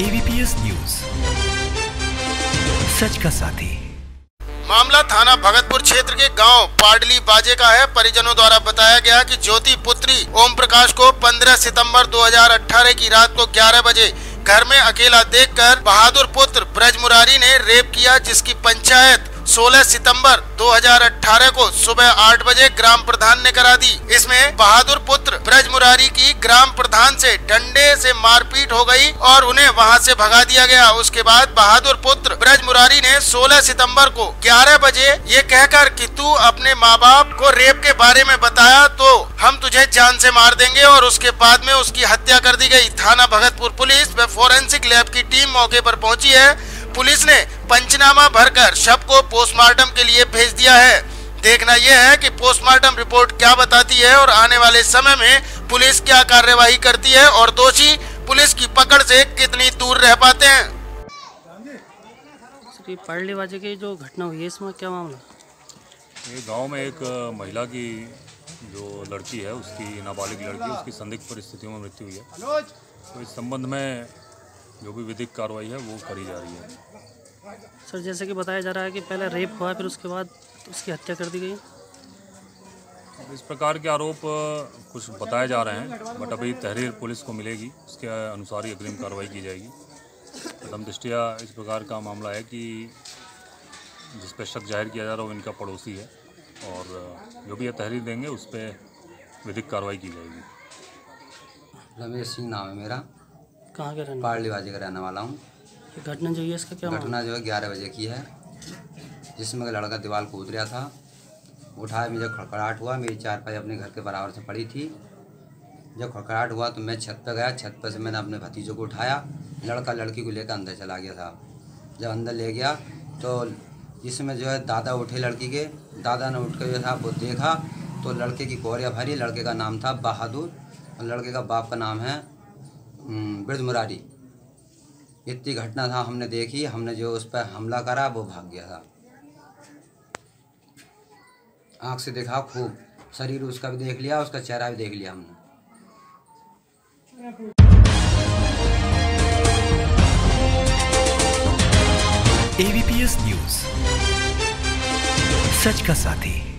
ABPS news सच का साथी। मामला थाना भगतपुर क्षेत्र के गांव पाडली बाजे का है। परिजनों द्वारा बताया गया कि ज्योति पुत्री ओम प्रकाश को 15 सितंबर 2018 की रात को 11 बजे घर में अकेला देखकर बहादुर पुत्र ब्रजमुरारी ने रेप किया, जिसकी पंचायत 16 सितंबर 2018 को सुबह 8 बजे ग्राम प्रधान ने करा दी। इसमें बहादुर पुत्र ब्रजमुरारी की ग्राम प्रधान से डंडे से मारपीट हो गई और उन्हें वहां से भगा दिया गया। उसके बाद बहादुर पुत्र ब्रजमुरारी ने 16 सितंबर को 11 बजे ये कहकर कि तू अपने माँ बाप को रेप के बारे में बताया तो हम तुझे जान से मार देंगे, और उसके बाद में उसकी हत्या कर दी गयी। थाना भगतपुर पुलिस व फोरेंसिक लैब की टीम मौके पर पहुंची है। पुलिस ने पंचनामा भरकर शव को पोस्टमार्टम के लिए भेज दिया है। देखना यह है कि पोस्टमार्टम रिपोर्ट क्या बताती है और आने वाले समय में पुलिस क्या कार्यवाही करती है और दोषी पुलिस की पकड़ से कितनी दूर रह पाते हैं। श्री पाडली बाजे की जो घटना हुई है, इसमें क्या मामला? ये गांव में एक महिला की जो लड़की है, उसकी नाबालिग लड़की, उसकी संदिग्ध परिस्थितियों में मृत्यु हुई है। तो इस संबंध में जो भी विधिक कार्रवाई है वो करी जा रही है। सर, जैसे कि बताया जा रहा है कि पहले रेप हुआ, फिर उसके बाद उसकी हत्या कर दी गई। इस प्रकार के आरोप कुछ बताए जा रहे हैं, बट अभी तहरीर पुलिस को मिलेगी, उसके अनुसार ही अग्रिम कार्रवाई की जाएगी। प्रथम दृष्टिया इस प्रकार का मामला है कि जिस पर शक जाहिर किया जा रहा है वो इनका पड़ोसी है, और जो भी यह तहरीर देंगे उस पर विधिक कार्रवाई की जाएगी। लमीशी नाम है मेरा, कहाँ के रहने? पाडली बाजे का रहने वाला हूँ। घटना जो है इसका क्या? घटना जो है 11 बजे की है, जिसमें लड़का दीवार को उतरा था, उठाया, मुझे खड़खड़ाहट हुआ। मेरी चारपाई अपने घर के बराबर से पड़ी थी। जब खड़खड़ाहट हुआ तो मैं छत पर गया। छत पर से मैंने अपने भतीजों को उठाया। लड़का लड़की को लेकर अंदर चला गया था। जब अंदर ले गया तो इसमें जो है दादा उठे लड़की के। दादा ने उठ कर जो था वो देखा तो लड़के की कोरिया भरी। लड़के का नाम था बहादुर और लड़के का बाप का नाम है ब्रजमुरारी। इतनी घटना था हमने देखी। हमने जो उस पर हमला करा वो भाग गया था। आँख से देखा, खूब शरीर उसका भी देख लिया, उसका चेहरा भी देख लिया हमने। ABPS न्यूज सच का साथी।